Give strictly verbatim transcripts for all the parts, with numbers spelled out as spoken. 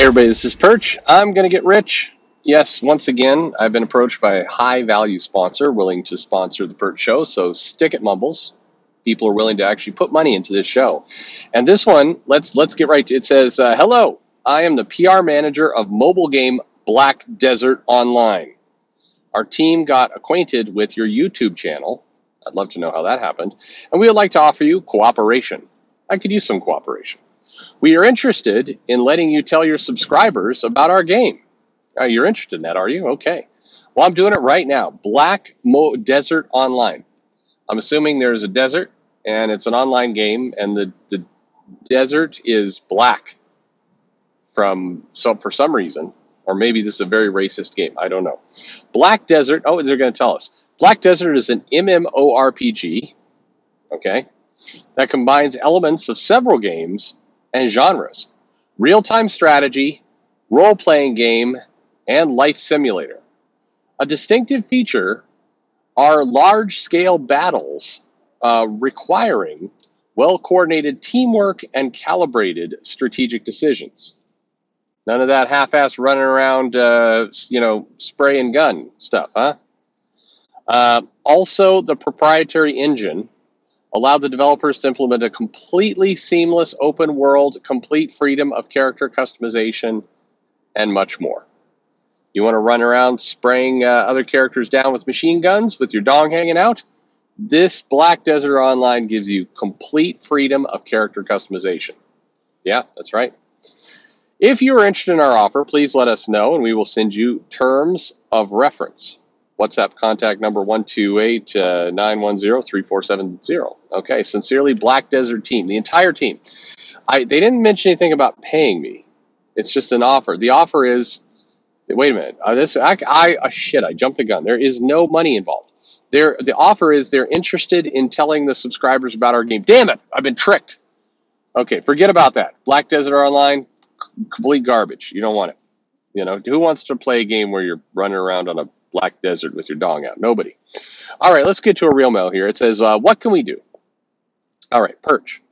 Hey everybody, this is Perch. I'm going to get rich. Yes, once again, I've been approached by a high-value sponsor willing to sponsor the Perch show, so stick it, Mumbles. People are willing to actually put money into this show. And this one, let's let's get right to it. It says, uh, hello, I am the P R manager of mobile game Black Desert Online. Our team got acquainted with your YouTube channel. I'd love to know how that happened. And we would like to offer you cooperation. I could use some cooperation. We are interested in letting you tell your subscribers about our game. Uh, you're interested in that, are you? Okay. Well, I'm doing it right now. Black Mo Desert Online. I'm assuming there's a desert, and it's an online game, and the, the desert is black from so for some reason. Or maybe this is a very racist game. I don't know. Black Desert. Oh, they're going to tell us. Black Desert is an M M O R P G. Okay. That combines elements of several games and genres, real-time strategy, role-playing game, and life simulator. A distinctive feature are large-scale battles uh, requiring well-coordinated teamwork and calibrated strategic decisions. None of that half-ass running around, uh, you know, spray and gun stuff, huh? Uh, also, the proprietary engine allowed the developers to implement a completely seamless open world, complete freedom of character customization, and much more. You want to run around spraying uh, other characters down with machine guns with your dong hanging out? This Black Desert Online gives you complete freedom of character customization. Yeah, that's right. If you are interested in our offer, please let us know, and we will send you terms of reference. WhatsApp contact number one two eight, nine one zero, three four seven zero. Okay, sincerely, Black Desert team, the entire team. I, they didn't mention anything about paying me. It's just an offer. The offer is, wait a minute, uh, this, I, I uh, shit, I jumped the gun. There is no money involved. They're, the offer is they're interested in telling the subscribers about our game. Damn it, I've been tricked. Okay, forget about that. Black Desert Online, complete garbage. You don't want it. You know, who wants to play a game where you're running around on a Black Desert with your dong out? Nobody. All right, let's get to a real mail here. It says, uh, what can we do? All right, Perch.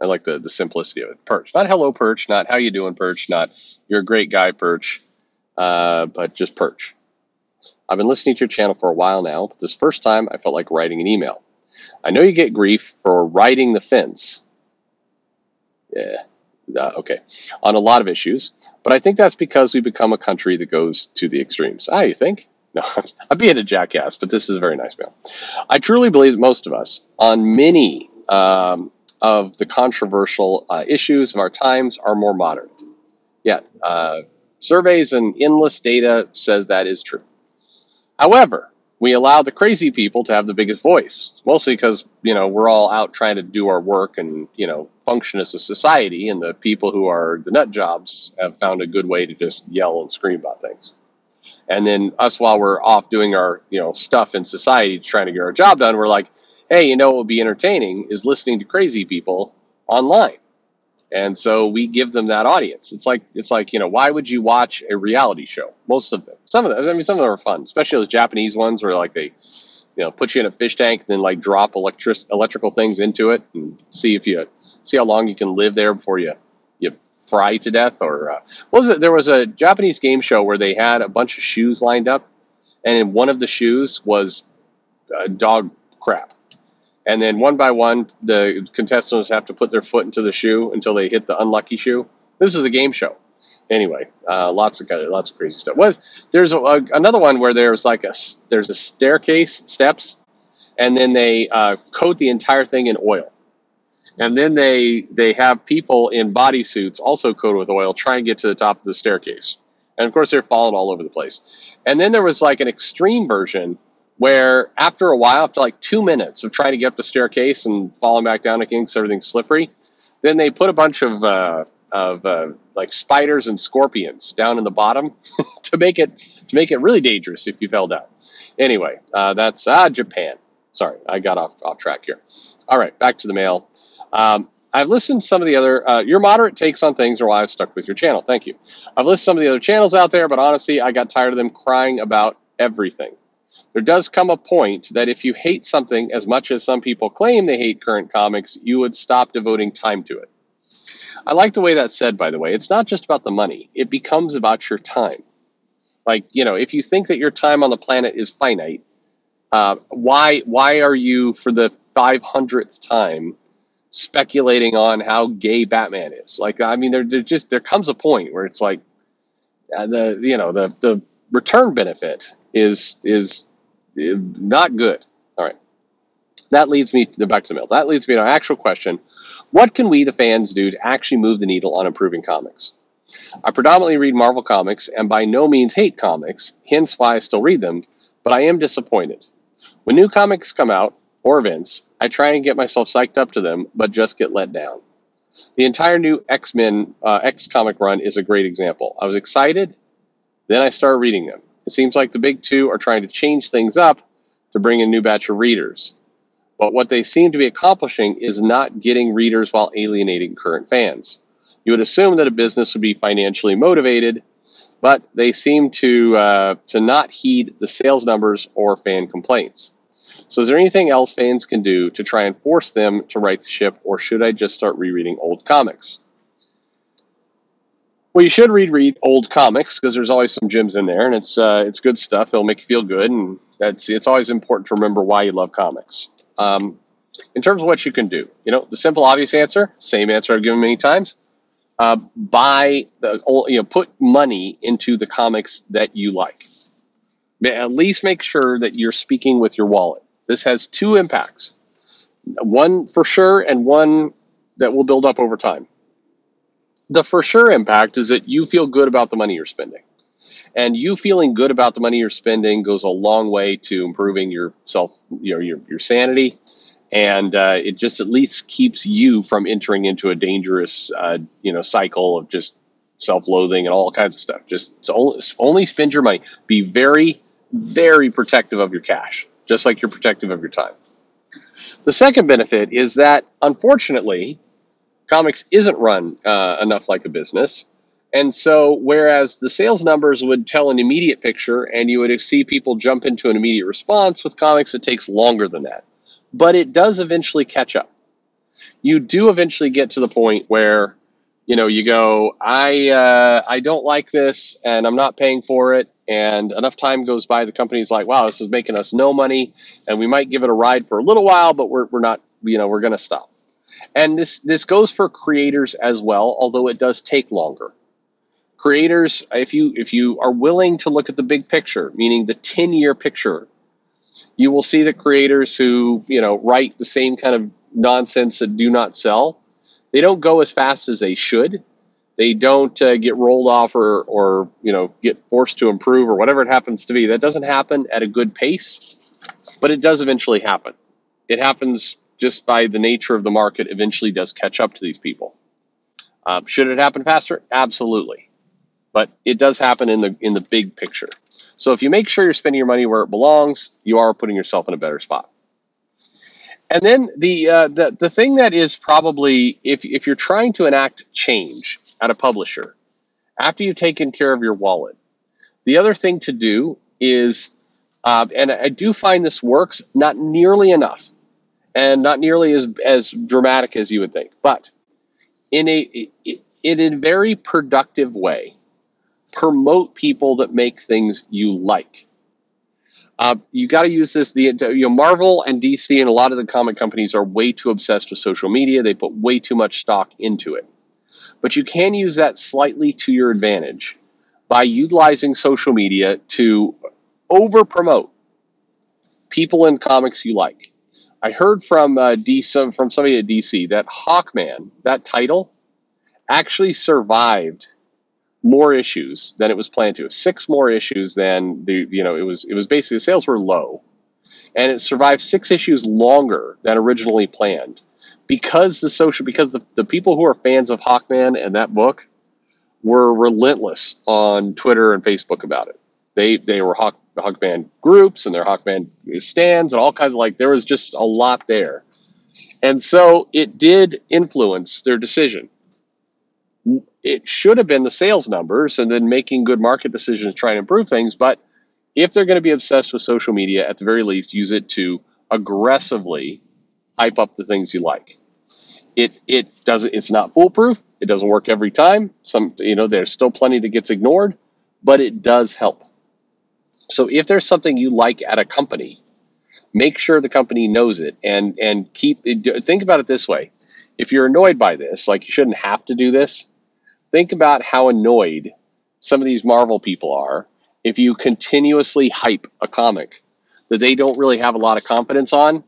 I like the, the simplicity of it. Perch. Not hello, Perch. Not how you doing, Perch. Not you're a great guy, Perch. Uh, but just Perch. I've been listening to your channel for a while now, but this first time I felt like writing an email. I know you get grief for riding the fence. Yeah. Uh, okay. On a lot of issues. But I think that's because we've become a country that goes to the extremes. Ah, you think? No, I'm being a jackass, but this is a very nice mail. I truly believe that most of us, on many um, of the controversial uh, issues of our times, are more moderate. Yeah, uh, surveys and endless data says that is true. However, we allow the crazy people to have the biggest voice, mostly because, you know, we're all out trying to do our work and, you know, function as a society, and the people who are the nut jobs have found a good way to just yell and scream about things. And then us, while we're off doing our, you know, stuff in society trying to get our job done, we're like, hey, you know what would be entertaining is listening to crazy people online. And so we give them that audience. It's like, it's like, you know, why would you watch a reality show? Most of them. Some of them, I mean, some of them are fun, especially those Japanese ones where, like, they, you know, put you in a fish tank and then, like, drop electric, electrical things into it and see if you, see how long you can live there before you, you fry to death. Or, uh, what was it? There was a Japanese game show where they had a bunch of shoes lined up, and in one of the shoes was uh, dog crap. And then one by one, the contestants have to put their foot into the shoe until they hit the unlucky shoe. This is a game show. Anyway, uh, lots of lots of crazy stuff. Was there's a, a, another one where there's like a there's a staircase steps, and then they uh, coat the entire thing in oil, and then they they have people in bodysuits also coated with oil try and get to the top of the staircase, and of course they're followed all over the place. And then there was like an extreme version, where after a while, after like two minutes of trying to get up the staircase and falling back down again because everything's slippery, then they put a bunch of, uh, of uh, like spiders and scorpions down in the bottom to make it to make it really dangerous if you fell down. Anyway, uh, that's uh, Japan. Sorry, I got off, off track here. All right, back to the mail. Um, I've listened to some of the other, uh, your moderate takes on things are why I've stuck with your channel. Thank you. I've listened to some of the other channels out there, but honestly, I got tired of them crying about everything. There does come a point that if you hate something as much as some people claim they hate current comics, you would stop devoting time to it. I like the way that's said, by the way. It's not just about the money. It becomes about your time. Like, you know, if you think that your time on the planet is finite, uh, why, why are you, for the five hundredth time, speculating on how gay Batman is? Like, I mean, there just there comes a point where it's like, uh, the you know, the, the return benefit is, is not good. All right. That leads me to the back to the middle. That leads me to an actual question. What can we, the fans, do to actually move the needle on improving comics? I predominantly read Marvel comics and by no means hate comics, hence why I still read them, but I am disappointed. When new comics come out, or events, I try and get myself psyched up to them, but just get let down. The entire new X-Men, uh, X-comic run is a great example. I was excited, then I started reading them. It seems like the big two are trying to change things up to bring in a new batch of readers. But what they seem to be accomplishing is not getting readers while alienating current fans. You would assume that a business would be financially motivated, but they seem to uh, to not heed the sales numbers or fan complaints. So is there anything else fans can do to try and force them to right the ship, or should I just start rereading old comics? Well, you should reread old comics because there's always some gems in there, and it's uh, it's good stuff. It'll make you feel good, and that's it's always important to remember why you love comics. Um, in terms of what you can do, you know, the simple, obvious answer, same answer I've given many times. Uh, buy the old, you know, put money into the comics that you like. At least make sure that you're speaking with your wallet. This has two impacts, one for sure and one that will build up over time. The for sure impact is that you feel good about the money you're spending. And you feeling good about the money you're spending goes a long way to improving your self, you know, your, your sanity. And uh, it just at least keeps you from entering into a dangerous, uh, you know, cycle of just self-loathing and all kinds of stuff. Just only, only spend your money. Be very, very protective of your cash, just like you're protective of your time. The second benefit is that, unfortunately, comics isn't run uh, enough like a business. And so, whereas the sales numbers would tell an immediate picture and you would see people jump into an immediate response, with comics it takes longer than that. But it does eventually catch up. You do eventually get to the point where, you know, you go, I, uh, I don't like this and I'm not paying for it. And enough time goes by, the company's like, wow, this is making us no money. And we might give it a ride for a little while, but we're, we're not, you know, we're going to stop. And this, this goes for creators as well, although it does take longer. Creators, if you if you are willing to look at the big picture, meaning the ten-year picture, you will see that creators who, you know, write the same kind of nonsense that do not sell, they don't go as fast as they should. They don't uh, get rolled off or, or, you know, get forced to improve or whatever it happens to be. That doesn't happen at a good pace, but it does eventually happen. It happens just by the nature of the market eventually does catch up to these people. Uh, should it happen faster? Absolutely. But it does happen in the in the big picture. So if you make sure you're spending your money where it belongs, you are putting yourself in a better spot. And then the uh, the the thing that is probably, if if you're trying to enact change at a publisher, after you've taken care of your wallet, the other thing to do is, uh, and I do find this works not nearly enough, and not nearly as as dramatic as you would think, but in a in a very productive way. Promote people that make things you like. Uh, you got to use this. The you know, Marvel and D C and a lot of the comic companies are way too obsessed with social media. They put way too much stock into it. But you can use that slightly to your advantage by utilizing social media to over-promote people in comics you like. I heard from uh, D C, from somebody at D C that Hawkman, that title, actually survived more issues than it was planned to. Six more issues than the, you know, it was, it was basically the sales were low, and it survived six issues longer than originally planned because the social, because the, the people who are fans of Hawkman and that book were relentless on Twitter and Facebook about it. They, they were Hawk, Hawkman groups and their Hawkman stands and all kinds of, like, there was just a lot there. And so it did influence their decision. It should have been the sales numbers and then making good market decisions to try and improve things. But if they're going to be obsessed with social media, at the very least, use it to aggressively hype up the things you like. It, it doesn't, it's not foolproof, It doesn't work every time. Some, you know, there's still plenty that gets ignored, but it does help. So if there's something you like at a company, make sure the company knows it, and and keep it. Think about it this way. If you're annoyed by this, like you shouldn't have to do this, think about how annoyed some of these Marvel people are if you continuously hype a comic that they don't really have a lot of confidence on,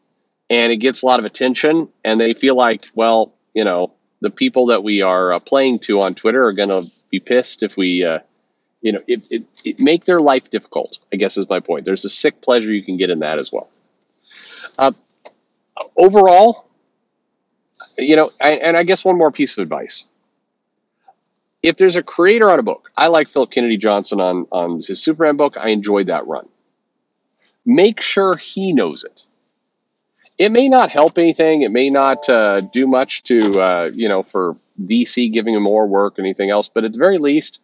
and it gets a lot of attention, and they feel like, well, you know, the people that we are uh, playing to on Twitter are going to be pissed if we, uh, you know, it, it, it make their life difficult, I guess is my point. There's a sick pleasure you can get in that as well. Uh, overall, you know, I, and I guess one more piece of advice. If there's a creator on a book, I like Philip Kennedy Johnson on, on his Superman book. I enjoyed that run. Make sure he knows it. It may not help anything. It may not uh, do much to, uh, you know, for D C giving him more work or anything else. But at the very least,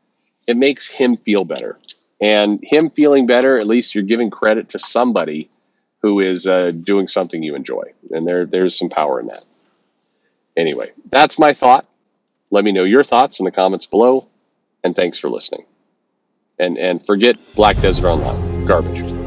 it makes him feel better. And him feeling better, at least you're giving credit to somebody who is uh, doing something you enjoy. And there, there's some power in that. Anyway, that's my thought. Let me know your thoughts in the comments below. And thanks for listening. And, and forget Black Desert Online. Garbage.